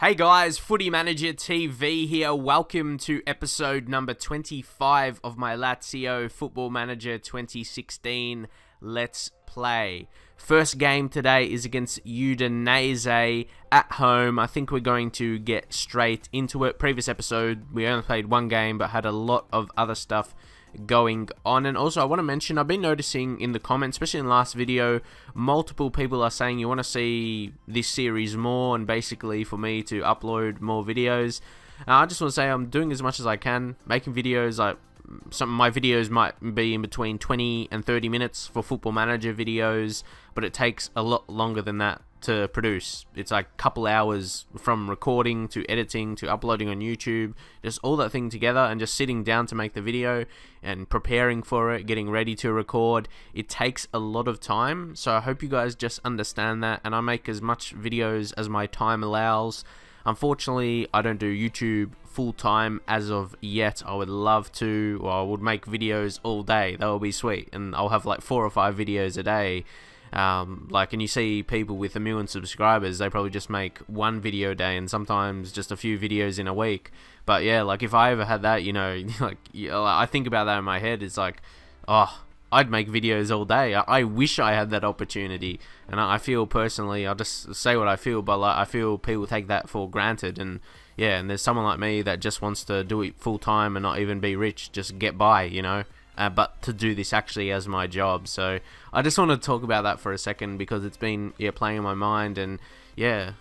Hey guys, Footy Manager TV here. Welcome to episode number 25 of my Lazio Football Manager 2016 Let's Play. First game today is against Udinese at home. I think we're going to get straight into it. Previous episode, we only played one game but had a lot of other stuff going on. And also I want to mention, I've been noticing in the comments, especially in the last video, multiple people are saying you want to see this series more and basically for me to upload more videos. I just want to say I'm doing as much as I can, making videos. Like some of my videos might be in between 20 and 30 minutes for Football Manager videos, but it takes a lot longer than that to produce. It's like a couple hours from recording to editing to uploading on YouTube, just all that thing together, and just sitting down to make the video and preparing for it, getting ready to record. It takes a lot of time, so I hope you guys just understand that, and I make as much videos as my time allows. Unfortunately, I don't do YouTube full-time as of yet. I would love to, or I would make videos all day. That would be sweet, and I'll have like 4 or 5 videos a day. And you see people with 1 million subscribers, they probably just make 1 video a day and sometimes just a few videos in a week. But yeah, like if I ever had that, you know, like I think about that in my head. It's like, oh, I'd make videos all day. I wish I had that opportunity. And I feel personally, I'll just say what I feel, but like I feel people take that for granted. And yeah, and there's someone like me that just wants to do it full time and not even be rich, just get by, you know. But to do this actually as my job. So I just want to talk about that for a second because it's been playing in my mind. And yeah,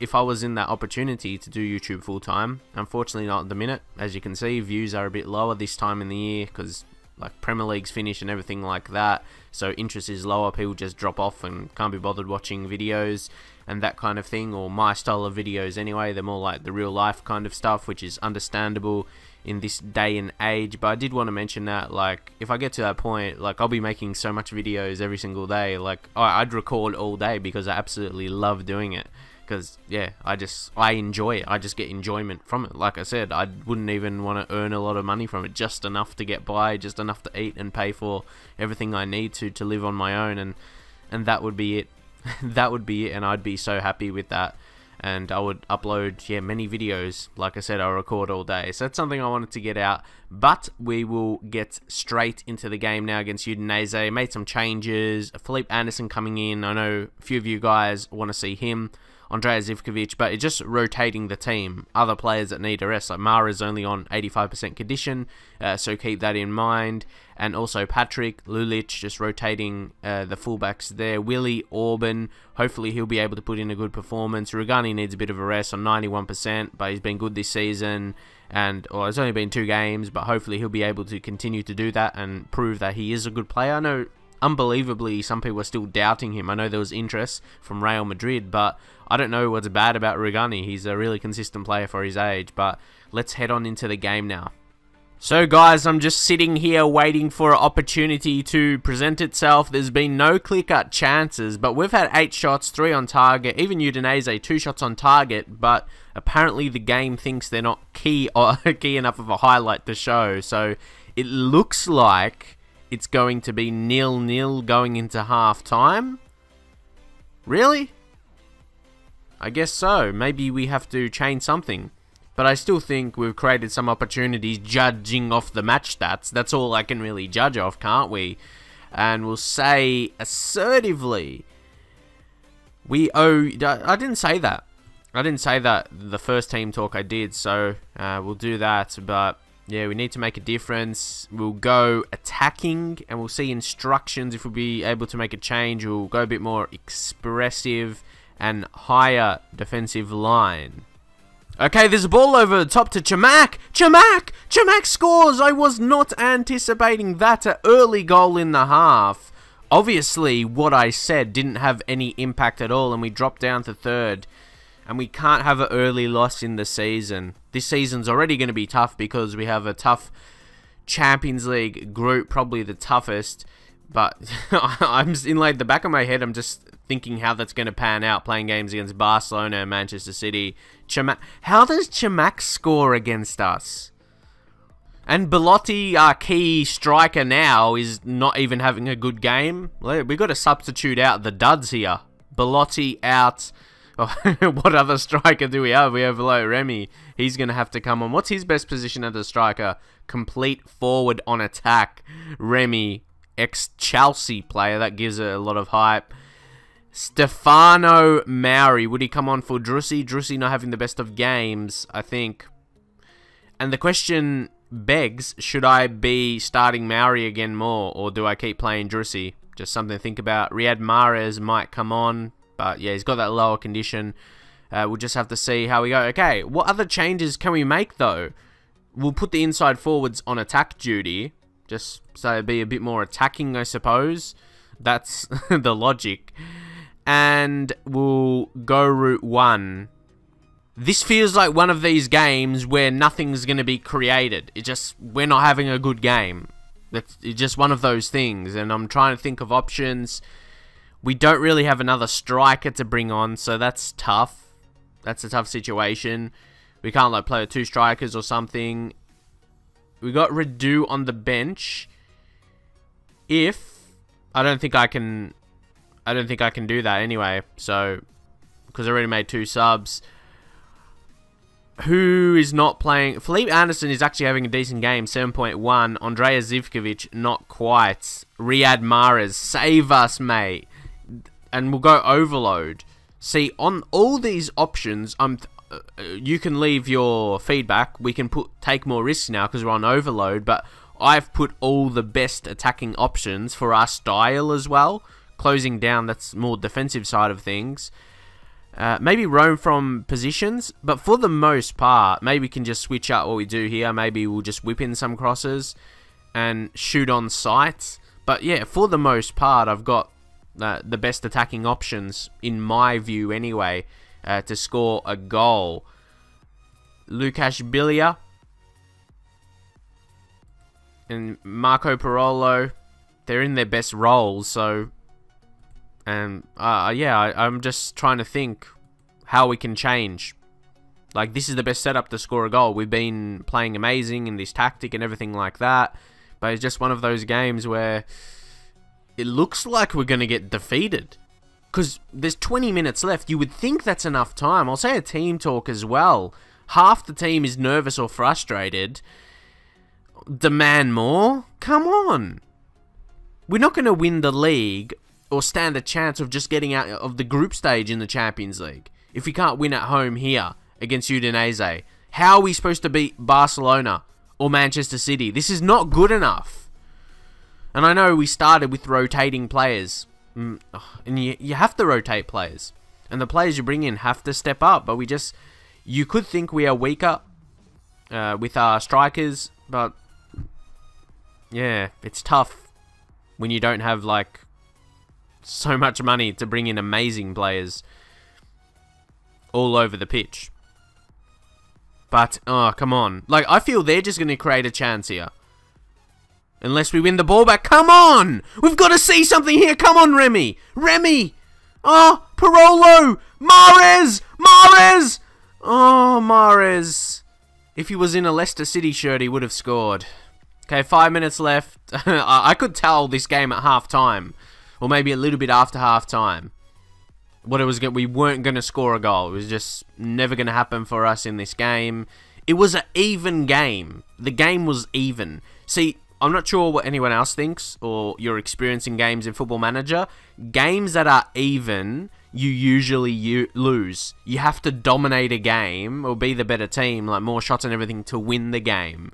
if I was in that opportunity to do YouTube full time, unfortunately not at the minute. As you can see, views are a bit lower this time in the year because like Premier League's finish and everything like that, so interest is lower. People just drop off and can't be bothered watching videos and that kind of thing, or my style of videos anyway. They're more like the real life kind of stuff, which is understandable in this day and age. But I did want to mention that, like, if I get to that point, like, I'll be making so much videos every single day, like I'd record all day because I absolutely love doing it. Because yeah, I enjoy it. I just get enjoyment from it. Like I said, I wouldn't even want to earn a lot of money from it, just enough to get by, just enough to eat and pay for everything I need to live on my own, and that would be it. That would be it, and I'd be so happy with that. And I would upload, yeah, many videos. Like I said, I record all day. So that's something I wanted to get out. But we will get straight into the game now against Udinese. Made some changes. Felipe Anderson coming in. I know a few of you guys want to see him. Andreas Živković, but it's just rotating the team. Other players that need a rest, like Mahrez, only on 85% condition, so keep that in mind. And also Patrick Lulić, just rotating the fullbacks there. Willie Auburn, hopefully he'll be able to put in a good performance. Rugani needs a bit of a rest on 91%, but he's been good this season. And well, it's only been 2 games, but hopefully he'll be able to continue to do that and prove that he is a good player. I know, unbelievably, some people are still doubting him. I know there was interest from Real Madrid, but I don't know what's bad about Rugani. He's a really consistent player for his age. But let's head on into the game now. So guys, I'm just sitting here waiting for an opportunity to present itself. There's been no clear-cut chances, but we've had 8 shots, 3 on target. Even Udinese, 2 shots on target, but apparently the game thinks they're not key or key enough of a highlight to show. So it looks like it's going to be 0-0 going into half-time. Really? I guess so. Maybe we have to change something. But I still think we've created some opportunities judging off the match stats. That's all I can really judge off, can't we? And we'll say assertively, we owe... I didn't say that. I didn't say that the first team talk I did, so we'll do that, but... yeah, we need to make a difference. We'll go attacking and we'll see instructions. If we'll be able to make a change, we'll go a bit more expressive and higher defensive line. Okay, there's a ball over the top to Chamakh. Chamakh scores. I was not anticipating that. An early goal in the half. Obviously, what I said didn't have any impact at all, and we dropped down to 3rd. And we can't have an early loss in the season. This season's already going to be tough because we have a tough Champions League group, probably the toughest. But I'm in like the back of my head, I'm just thinking how that's going to pan out, playing games against Barcelona and Manchester City. How does Chamakh score against us? And Bellotti, our key striker now, is not even having a good game. We've got to substitute out the duds here. Bellotti out... Oh, what other striker do we have? We have like Remy. He's going to have to come on. What's his best position as a striker? Complete forward on attack. Remy, ex-Chelsea player. That gives it a lot of hype. Stefano Mauri. Would he come on for Drussi? Drussi not having the best of games, I think. And the question begs, should I be starting Mauri again more, or do I keep playing Drussi? Just something to think about. Riyad Mahrez might come on, but yeah, he's got that lower condition. We'll just have to see how we go. Okay, what other changes can we make though? We'll put the inside forwards on attack duty, just so it'd be a bit more attacking, I suppose. That's the logic. And we'll go route one. This feels like one of these games where nothing's going to be created. It just, we're not having a good game. That's just one of those things, and I'm trying to think of options. We don't really have another striker to bring on, so that's tough. That's a tough situation. We can't like play with two strikers or something. We got Radu on the bench. I don't think I can do that anyway. So, because I already made two subs. Who is not playing? Felipe Anderson is actually having a decent game, 7.1. Andreas Živković, not quite. Riyad Mahrez, save us, mate. And we'll go overload. See, on all these options, you can leave your feedback. We can take more risks now because we're on overload, but I've put all the best attacking options for our style as well. Closing down, that's more defensive side of things. Maybe roam from positions, but for the most part, maybe we can just switch up what we do here. Maybe we'll just whip in some crosses and shoot on sight. But yeah, for the most part, I've got the best attacking options, in my view anyway, to score a goal. Lucas Biglia and Marco Parolo, they're in their best roles, so... And yeah, I'm just trying to think how we can change. Like, this is the best setup to score a goal. We've been playing amazing in this tactic and everything like that. But it's just one of those games where it looks like we're going to get defeated. Because there's 20 minutes left. You would think that's enough time. I'll say a team talk as well. Half the team is nervous or frustrated. Demand more? Come on. We're not going to win the league or stand a chance of just getting out of the group stage in the Champions League if we can't win at home here against Udinese. How are we supposed to beat Barcelona or Manchester City? This is not good enough. And I know we started with rotating players, and you have to rotate players, and the players you bring in have to step up, but we just, you could think we are weaker with our strikers, but yeah, it's tough when you don't have like so much money to bring in amazing players all over the pitch. But, oh, come on. Like, I feel they're just going to create a chance here. Unless we win the ball back. Come on! We've got to see something here. Come on, Remy. Remy! Oh, Parolo! Mahrez! Mahrez! Oh, Mahrez. If he was in a Leicester City shirt, he would have scored. Okay, 5 minutes left. I could tell this game at half-time. Or maybe a little bit after half-time. We weren't going to score a goal. It was just never going to happen for us in this game. It was an even game. The game was even. See, I'm not sure what anyone else thinks, or your experience in games in Football Manager. Games that are even, you usually lose. You have to dominate a game, or be the better team, like more shots and everything, to win the game.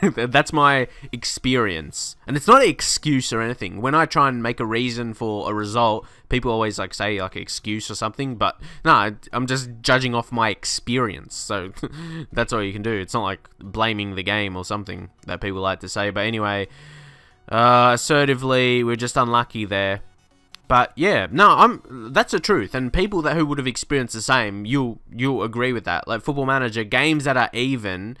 That's my experience. And it's not an excuse or anything. When I try and make a reason for a result, people always like say like excuse or something, but no, I'm just judging off my experience. So that's all you can do. It's not like blaming the game or something that people like to say, but anyway, assertively, we're just unlucky there. But yeah, no, that's the truth, and people who would have experienced the same, you'll agree with that. Like Football Manager, games that are even,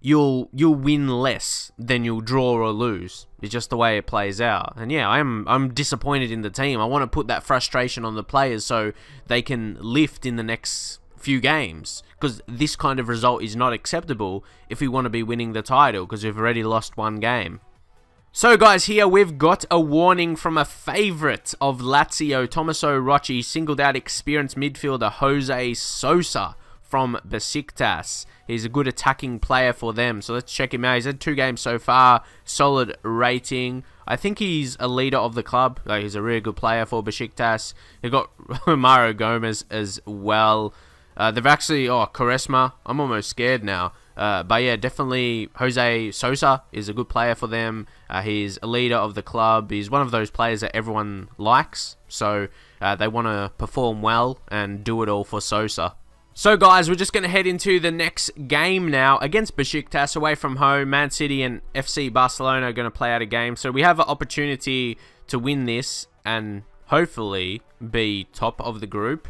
you'll win less than you'll draw or lose. It's just the way it plays out. And yeah, I'm disappointed in the team. I want to put that frustration on the players so they can lift in the next few games, because this kind of result is not acceptable if we want to be winning the title, because we've already lost one game. So guys, here we've got a warning from a favourite of Lazio, Tommaso Rocchi, singled out experienced midfielder Jose Sosa from Besiktas. He's a good attacking player for them, so let's check him out. He's had 2 games so far, solid rating. I think he's a leader of the club. Like, he's a really good player for Besiktas. They've got Mauro Gomez as well. They've actually... Oh, Quaresma. I'm almost scared now. But yeah, definitely Jose Sosa is a good player for them. He's a leader of the club. He's one of those players that everyone likes. So they want to perform well and do it all for Sosa. So guys, we're just going to head into the next game now against Besiktas away from home. Man City and FC Barcelona are going to play out a game. So we have an opportunity to win this and hopefully be top of the group.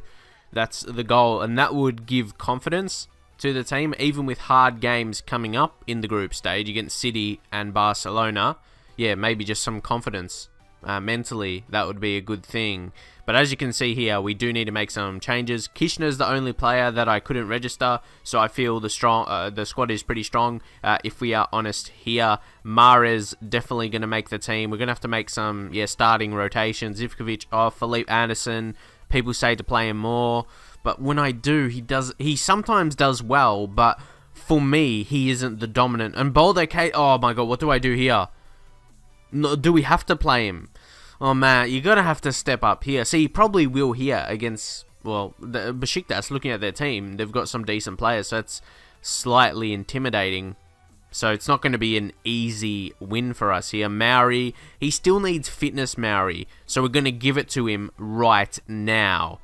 That's the goal, and that would give confidence to the team, even with hard games coming up in the group stage against City and Barcelona. Yeah, maybe just some confidence mentally, that would be a good thing. But as you can see here, we do need to make some changes. Kishner's the only player that I couldn't register, so I feel the squad is pretty strong, if we are honest here. Mahrez definitely going to make the team. We're going to have to make some starting rotations. Živković off, Felipe Anderson. People say to play him more, but when I do, he sometimes does well, but for me, he isn't the dominant. And Bolde K, oh my god, what do I do here? No, do we have to play him? Oh man, you're gonna have to step up here. See, he probably will here against, well, the Besiktas. Looking at their team, they've got some decent players, so that's slightly intimidating. So it's not going to be an easy win for us here. Mauri, he still needs fitness, Mauri. So we're going to give it to him right now.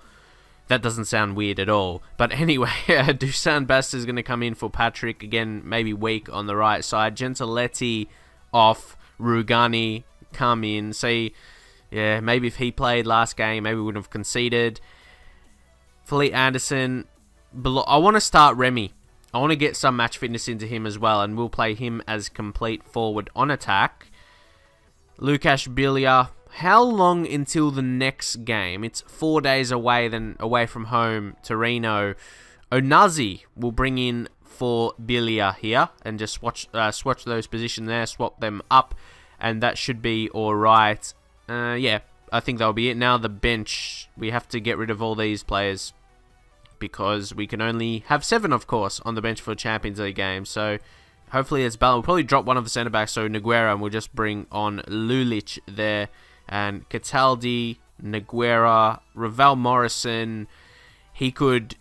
That doesn't sound weird at all. But anyway, Dusan Basta is going to come in for Patrick. Again, maybe weak on the right side. Gentiletti off. Rugani come in. See, yeah, maybe if he played last game, maybe we wouldn't have conceded. Felipe Anderson. I want to start Remy. I want to get some match fitness into him as well, and we'll play him as complete forward on attack. Lucas Biglia. How long until the next game? It's 4 days away, then away from home, Torino. Onazi will bring in for Biglia here, and just swatch those positions there, swap them up, and that should be alright. Yeah, I think that'll be it. Now the bench. We have to get rid of all these players, because we can only have 7, of course, on the bench for Champions League game. So hopefully it's balanced. We'll probably drop one of the centre-backs, so Nogueira, and we'll just bring on Lulić there. And Cataldi, Nogueira, Ravel Morrison, he could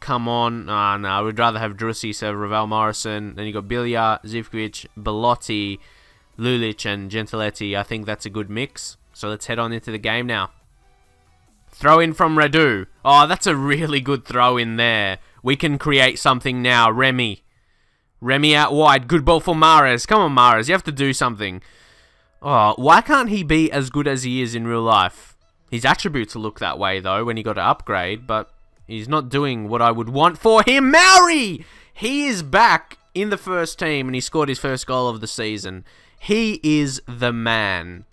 come on. No, I would rather have Drussi, so Ravel Morrison. Then you got Biglia, Živković, Bellotti, Lulić, and Gentiletti. I think that's a good mix. So let's head on into the game now. Throw in from Radu. Oh, that's a really good throw in there. We can create something now. Remy. Remy out wide. Good ball for Mahrez. Come on, Mahrez. You have to do something. Oh, why can't he be as good as he is in real life? His attributes look that way, though, when he got an upgrade. But he's not doing what I would want for him. Mauri! He is back in the first team, and he scored his first goal of the season. He is the man.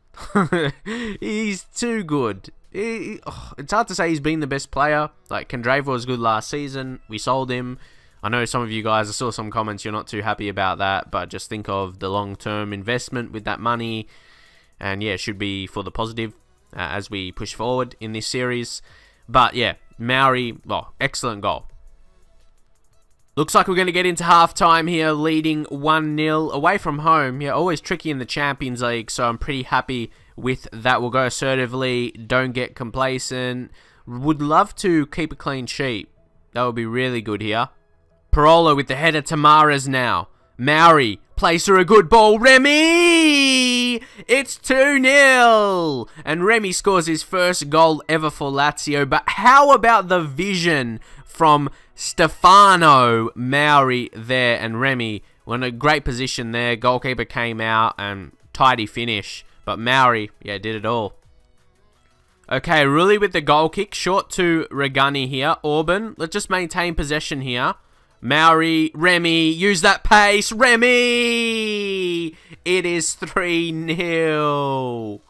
He's too good. It's hard to say he's been the best player. Like, Kondreva was good last season. We sold him. I know some of you guys, I saw some comments, you're not too happy about that, but just think of the long-term investment with that money. And yeah, it should be for the positive as we push forward in this series. But yeah, Mauri, well, excellent goal. Looks like we're going to get into half-time here, leading 1-0 away from home. Yeah, always tricky in the Champions League, so I'm pretty happy with that. We'll go assertively, don't get complacent. Would love to keep a clean sheet. That would be really good here. Parolo with the header to Mahrez now. Mauri, place her a good ball. Remy! It's 2-0! And Remy scores his first goal ever for Lazio. But how about the vision from Stefano Mauri there? And Remy were in a great position there. Goalkeeper came out and tidy finish. But Mauri, yeah, did it all. Okay, Rulli with the goal kick. Short to Rugani here. Auburn, let's just maintain possession here. Mauri, Remy, use that pace. Remy! It is 3-0.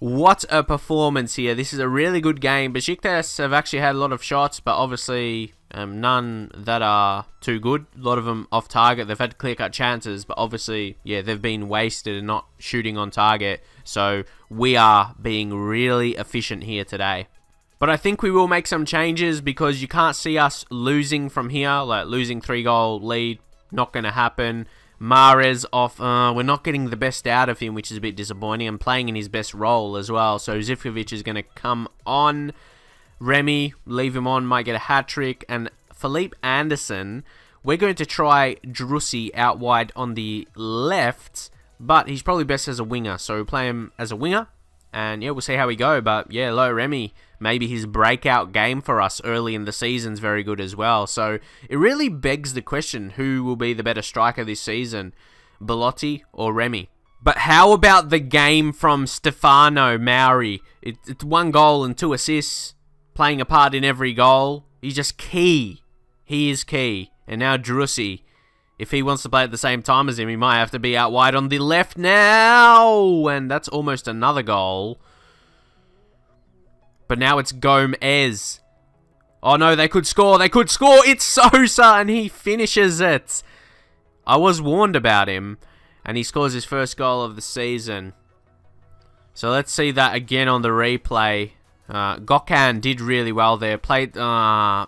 What a performance here. This is a really good game. Besiktas have actually had a lot of shots, but obviously None that are too good. A lot of them off target. They've had clear-cut chances, but obviously, yeah, they've been wasted and not shooting on target. So we are being really efficient here today. But I think we will make some changes because you can't see us losing from here, like losing 3-goal lead. Not going to happen. Mahrez off. We're not getting the best out of him, which is a bit disappointing. I'm playing in his best role as well. So Živković is going to come on. Remy, leave him on, might get a hat-trick. And Felipe Anderson, we're going to try Drussi out wide on the left, but he's probably best as a winger. So we'll play him as a winger, and yeah, we'll see how we go. But yeah, low Remy, maybe his breakout game for us early in the season's very good as well. So it really begs the question, who will be the better striker this season, Bellotti or Remy? But how about the game from Stefano Mauri? It's 1 goal and 2 assists. Playing a part in every goal. He's just key. He is key. And now Drussi, if he wants to play at the same time as him, he might have to be out wide on the left now. And that's almost another goal. But now it's Gomez. Oh no, they could score. They could score. It's Sosa, and he finishes it. I was warned about him. And he scores his first goal of the season. So let's see that again on the replay. Gökhan did really well there. Played. My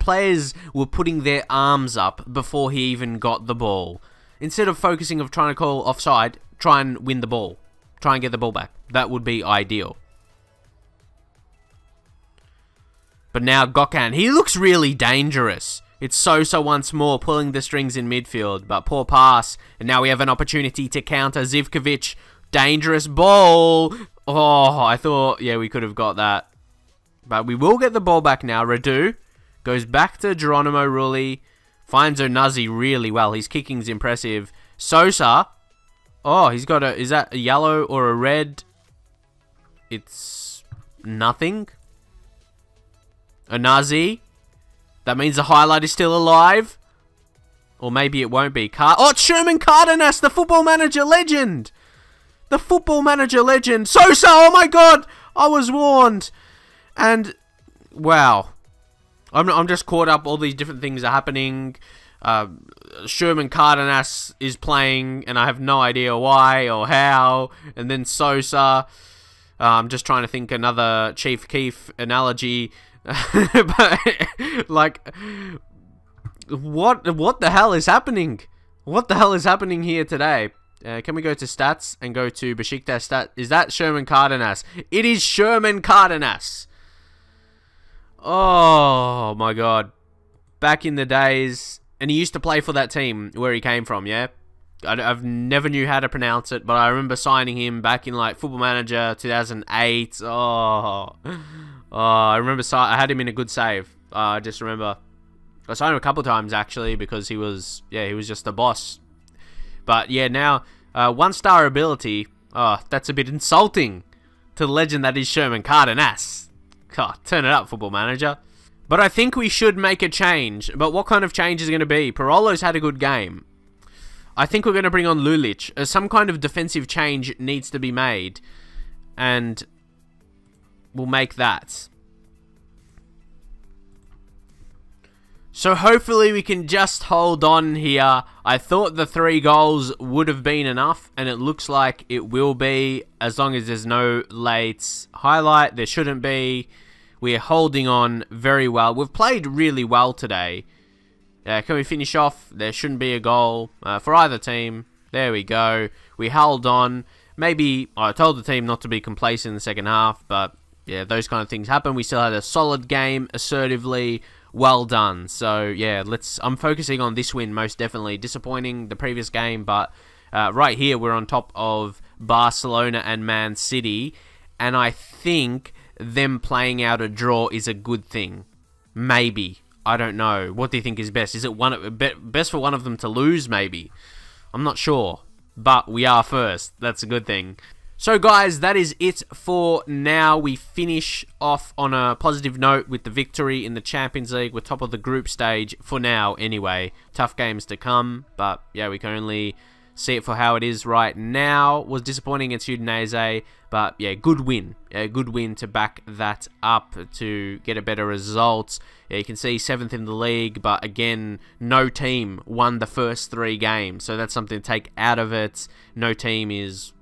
players were putting their arms up before he even got the ball. Instead of focusing of trying to call offside, try and win the ball. Try and get the ball back. That would be ideal. But now Gökhan, he looks really dangerous. It's Sosa once more pulling the strings in midfield, but poor pass. And now we have an opportunity to counter Živković. Dangerous ball. Oh, I thought, yeah, we could have got that. But we will get the ball back now. Radu goes back to Geronimo Rulli. Finds Onazi really well. His kicking's impressive. Sosa. Oh, he's got a... Is that a yellow or a red? It's nothing. Onazi. That means the highlight is still alive. Or maybe it won't be. Oh, it's Sherman Cardenas, the Football Manager legend. The Football Manager legend, Sosa, oh my god, I was warned. And, wow. I'm just caught up, all these different things are happening. Sherman Cardenas is playing, and I have no idea why or how. And then Sosa, I'm just trying to think another Chief Keef analogy. But, like, what the hell is happening? What the hell is happening here today? Can we go to stats and go to Besiktas stat? Is that Sherman Cardenas? It is Sherman Cardenas. Oh my god. Back in the days. And he used to play for that team where he came from, yeah? I've never knew how to pronounce it, but I remember signing him back in like Football Manager 2008. Oh, I remember I had him in a good save. I just remember. I signed him a couple times actually because he was, yeah, he was just the boss. But yeah, now, 1-star ability, oh, that's a bit insulting to the legend that is Sherman Cardenas. God, turn it up, Football Manager. But I think we should make a change. But what kind of change is it going to be? Parolo's had a good game. I think we're going to bring on Lulić. Some kind of defensive change needs to be made. And we'll make that. So hopefully we can just hold on here. I thought the 3 goals would have been enough, and it looks like it will be. As long as there's no late highlight, there shouldn't be. We're holding on very well. We've played really well today. Can we finish off? There shouldn't be a goal for either team. There we go. We held on. Maybe I told the team not to be complacent in the second half, but yeah, those kind of things happen. We still had a solid game, assertively. Well done. So yeah, I'm focusing on this win most definitely. Disappointing the previous game, but right here we're on top of Barcelona and Man City, and I think them playing out a draw is a good thing. Maybe. I don't know. What do you think is best? Is it best for one of them to lose maybe? I'm not sure, but we are first. That's a good thing. So guys, that is it for now. We finish off on a positive note with the victory in the Champions League. We're top of the group stage for now anyway. Tough games to come, but yeah, we can only see it for how it is right now. Was disappointing against Udinese, but yeah, good win. A good win to back that up to get a better result. Yeah, you can see 7th in the league, but again, no team won the first 3 games. So that's something to take out of it. No team is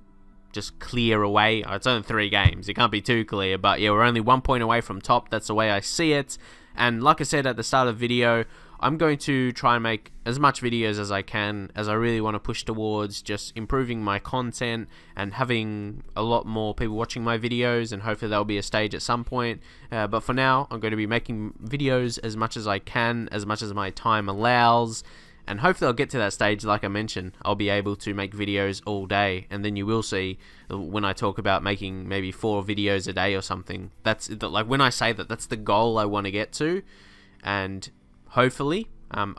just clear away. It's only 3 games. It can't be too clear, but yeah, we're only 1 point away from top. That's the way I see it. And like I said at the start of the video, I'm going to try and make as much videos as I can, as I really want to push towards just improving my content and having a lot more people watching my videos, and hopefully that'll be a stage at some point. But for now, I'm going to be making videos as much as I can, as much as my time allows, and hopefully I'll get to that stage. Like I mentioned, I'll be able to make videos all day, and then you will see when I talk about making maybe 4 videos a day or something. That's like when I say that, that's the goal I want to get to, and hopefully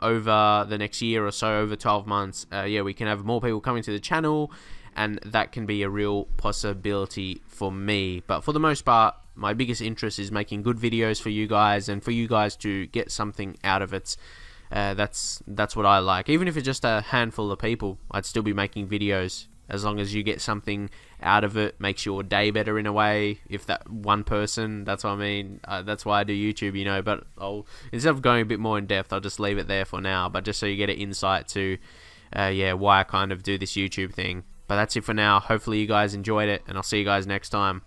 over the next year or so, over 12 months, yeah, we can have more people coming to the channel, and that can be a real possibility for me. But for the most part, my biggest interest is making good videos for you guys, and for you guys to get something out of it. That's what I like. Even if it's just a handful of people, I'd still be making videos as long as you get something out of it. Makes your day better in a way. If that one person, that's what I mean. That's why I do YouTube, you know. But I'll, instead of going a bit more in depth, I'll just leave it there for now. But just so you get an insight to, yeah, why I kind of do this YouTube thing. But that's it for now. Hopefully you guys enjoyed it, and I'll see you guys next time.